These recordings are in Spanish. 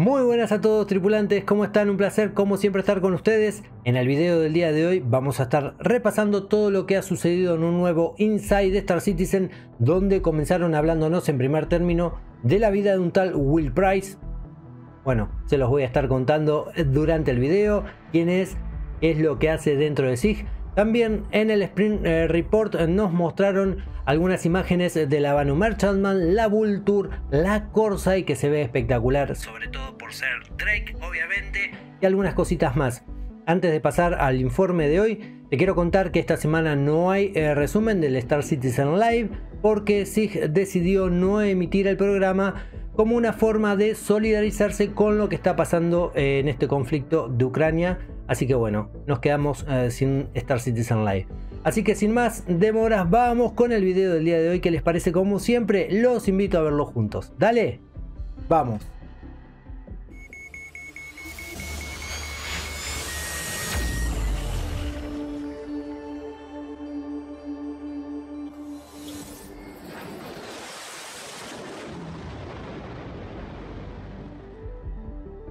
Muy buenas a todos tripulantes, ¿cómo están? Un placer como siempre estar con ustedes. En el video del día de hoy vamos a estar repasando todo lo que ha sucedido en un nuevo Inside de Star Citizen, donde comenzaron hablándonos en primer término de la vida de un tal Will Price. Bueno, se los voy a estar contando durante el video, quién es, qué es lo que hace dentro de CIG. También en el Sprint Report nos mostraron algunas imágenes de la Banu Merchantman, la Vulture, la Corsair, que se ve espectacular, sobre todo por ser Drake obviamente, y algunas cositas más. Antes de pasar al informe de hoy, te quiero contar que esta semana no hay resumen del Star Citizen Live, porque CIG decidió no emitir el programa como una forma de solidarizarse con lo que está pasando en este conflicto de Ucrania. Así que bueno, nos quedamos sin Star Citizen Live. Así que sin más demoras, vamos con el video del día de hoy. ¿Qué les parece? Como siempre, los invito a verlo juntos. ¡Dale! ¡Vamos!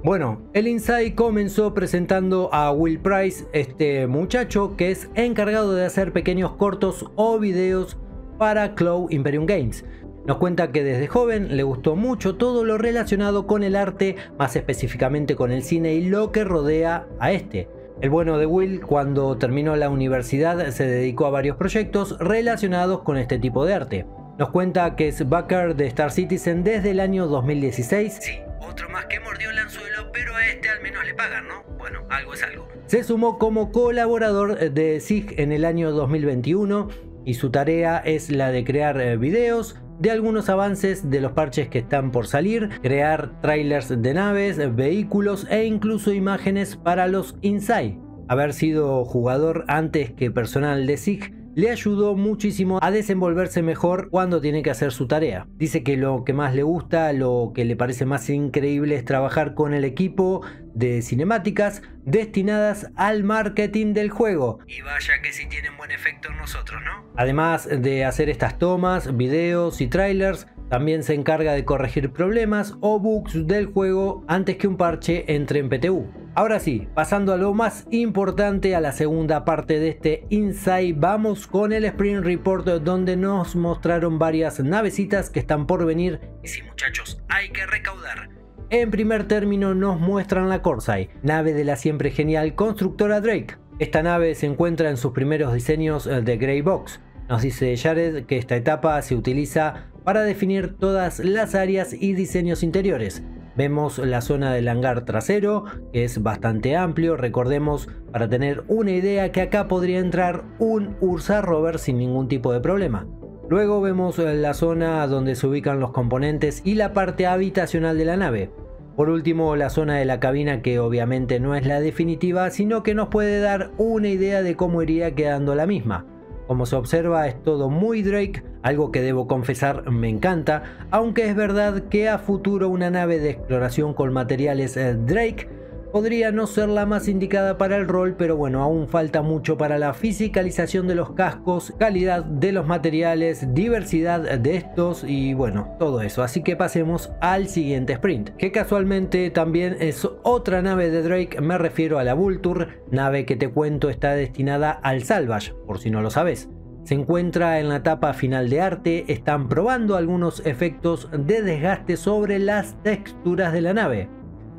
Bueno, el Inside comenzó presentando a Will Price, este muchacho que es encargado de hacer pequeños cortos o videos para Cloud Imperium Games. Nos cuenta que desde joven le gustó mucho todo lo relacionado con el arte, más específicamente con el cine y lo que rodea a este. El bueno de Will, cuando terminó la universidad, se dedicó a varios proyectos relacionados con este tipo de arte. Nos cuenta que es backer de Star Citizen desde el año 2016. Sí, otro más que mordió el anzuelo, pero a este al menos le pagan, ¿no? Bueno, algo es algo. Se sumó como colaborador de CIG en el año 2021 y su tarea es la de crear videos de algunos avances de los parches que están por salir, crear trailers de naves, vehículos e incluso imágenes para los Inside. Haber sido jugador antes que personal de CIG le ayudó muchísimo a desenvolverse mejor cuando tiene que hacer su tarea. Dice que lo que más le gusta, lo que le parece más increíble es trabajar con el equipo de cinemáticas destinadas al marketing del juego. Y vaya que si tienen buen efecto en nosotros, ¿no? Además de hacer estas tomas, videos y trailers, también se encarga de corregir problemas o bugs del juego antes que un parche entre en PTU. Ahora sí, pasando a lo más importante, a la segunda parte de este Inside, vamos con el Sprint Report, donde nos mostraron varias navecitas que están por venir. Y sí, muchachos, hay que recaudar. En primer término nos muestran la Corsair, nave de la siempre genial constructora Drake. Esta nave se encuentra en sus primeros diseños de Grey Box. Nos dice Jared que esta etapa se utiliza para definir todas las áreas y diseños interiores. Vemos la zona del hangar trasero, que es bastante amplio. Recordemos, para tener una idea, que acá podría entrar un Ursa Rover sin ningún tipo de problema. Luego vemos la zona donde se ubican los componentes y la parte habitacional de la nave. Por último, la zona de la cabina, que obviamente no es la definitiva, sino que nos puede dar una idea de cómo iría quedando la misma. Como se observa, es todo muy Drake, algo que debo confesar me encanta, aunque es verdad que a futuro una nave de exploración con materiales Drake podría no ser la más indicada para el rol, pero bueno, aún falta mucho para la fiscalización de los cascos, calidad de los materiales, diversidad de estos y bueno, todo eso. Así que pasemos al siguiente sprint, que casualmente también es otra nave de Drake, me refiero a la Vulture, nave que te cuento está destinada al salvage, por si no lo sabes. Se encuentra en la etapa final de arte, están probando algunos efectos de desgaste sobre las texturas de la nave.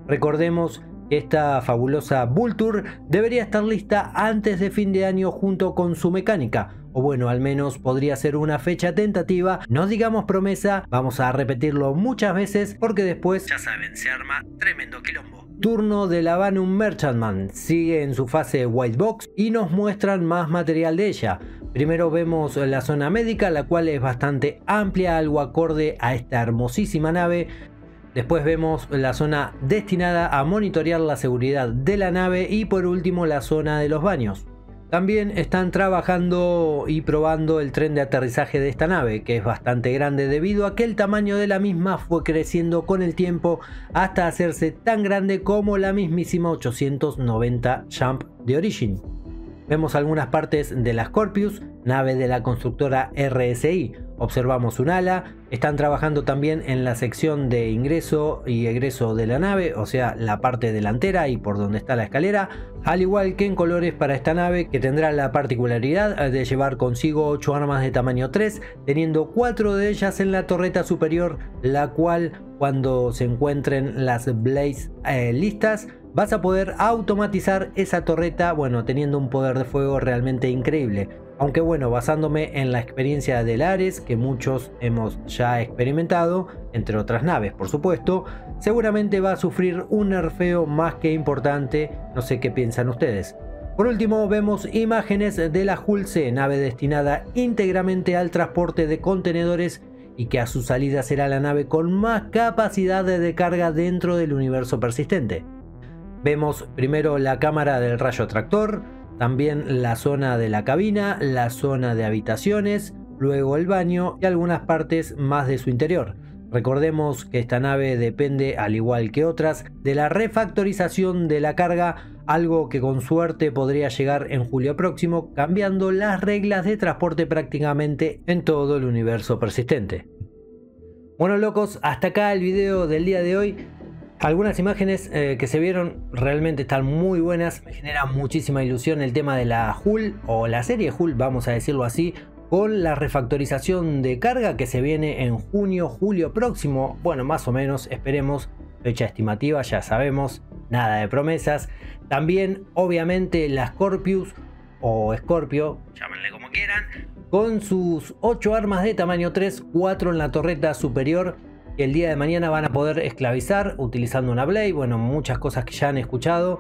Recordemos que esta fabulosa Vulture debería estar lista antes de fin de año junto con su mecánica, o bueno, al menos podría ser una fecha tentativa, no digamos promesa, vamos a repetirlo muchas veces porque después, ya saben, se arma tremendo quilombo. Turno de la Banu Merchantman, sigue en su fase White Box y nos muestran más material de ella. Primero vemos la zona médica, la cual es bastante amplia, algo acorde a esta hermosísima nave. Después vemos la zona destinada a monitorear la seguridad de la nave y por último la zona de los baños. También están trabajando y probando el tren de aterrizaje de esta nave, que es bastante grande debido a que el tamaño de la misma fue creciendo con el tiempo hasta hacerse tan grande como la mismísima 890 Jump de Origin. Vemos algunas partes de la Scorpius, nave de la constructora RSI. Observamos un ala, Están trabajando también en la sección de ingreso y egreso de la nave, o sea, la parte delantera y por donde está la escalera, al igual que en colores para esta nave, que tendrá la particularidad de llevar consigo 8 armas de tamaño 3, teniendo 4 de ellas en la torreta superior, la cual cuando se encuentren las Blades listas, vas a poder automatizar esa torreta, bueno, teniendo un poder de fuego realmente increíble. Aunque bueno, basándome en la experiencia del Ares, que muchos hemos ya experimentado, entre otras naves por supuesto, seguramente va a sufrir un nerfeo más que importante, no sé qué piensan ustedes. Por último vemos imágenes de la Hull, nave destinada íntegramente al transporte de contenedores y que a su salida será la nave con más capacidad de carga dentro del universo persistente. Vemos primero la cámara del rayo tractor, también la zona de la cabina, la zona de habitaciones, luego el baño y algunas partes más de su interior. Recordemos que esta nave depende, al igual que otras, de la refactorización de la carga, algo que con suerte podría llegar en julio próximo, cambiando las reglas de transporte prácticamente en todo el universo persistente. Bueno locos, hasta acá el video del día de hoy. Algunas imágenes que se vieron realmente están muy buenas, me genera muchísima ilusión el tema de la Hull o la serie Hull, vamos a decirlo así, con la refactorización de carga que se viene en junio, julio próximo, bueno más o menos esperemos, fecha estimativa ya sabemos, nada de promesas. También obviamente la Scorpius o Scorpio, llámenle como quieran, con sus 8 armas de tamaño 3, 4 en la torreta superior. El día de mañana van a poder esclavizar utilizando una Blade, bueno muchas cosas que ya han escuchado,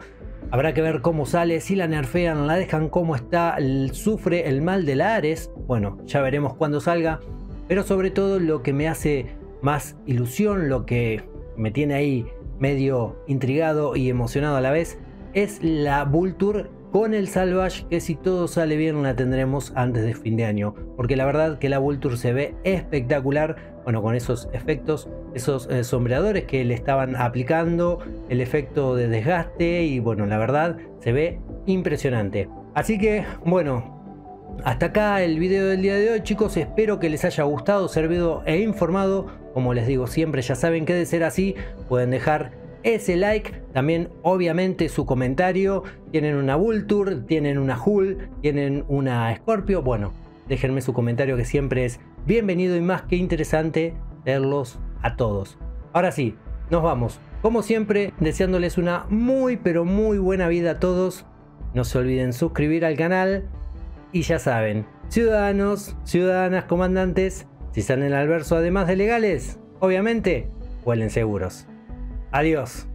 habrá que ver cómo sale, si la nerfean, la dejan como está, sufre el mal de la Ares, bueno ya veremos cuando salga, pero sobre todo lo que me hace más ilusión, lo que me tiene ahí medio intrigado y emocionado a la vez, es la Vulture con el Salvage, que si todo sale bien la tendremos antes de fin de año, porque la verdad que la Vulture se ve espectacular. Bueno, con esos efectos, esos sombreadores que le estaban aplicando, el efecto de desgaste y bueno, la verdad se ve impresionante. Así que bueno, hasta acá el video del día de hoy chicos, espero que les haya gustado, servido e informado. Como les digo siempre, ya saben que de ser así pueden dejar ese like, también obviamente su comentario, tienen una Vulture, tienen una Hull, tienen una Scorpio, bueno, déjenme su comentario que siempre es bienvenido y más que interesante verlos a todos. Ahora sí, nos vamos, como siempre, deseándoles una muy pero muy buena vida a todos, no se olviden suscribir al canal y ya saben, ciudadanos, ciudadanas, comandantes, si salen al verso además de legales, obviamente, vuelen seguros. Adiós.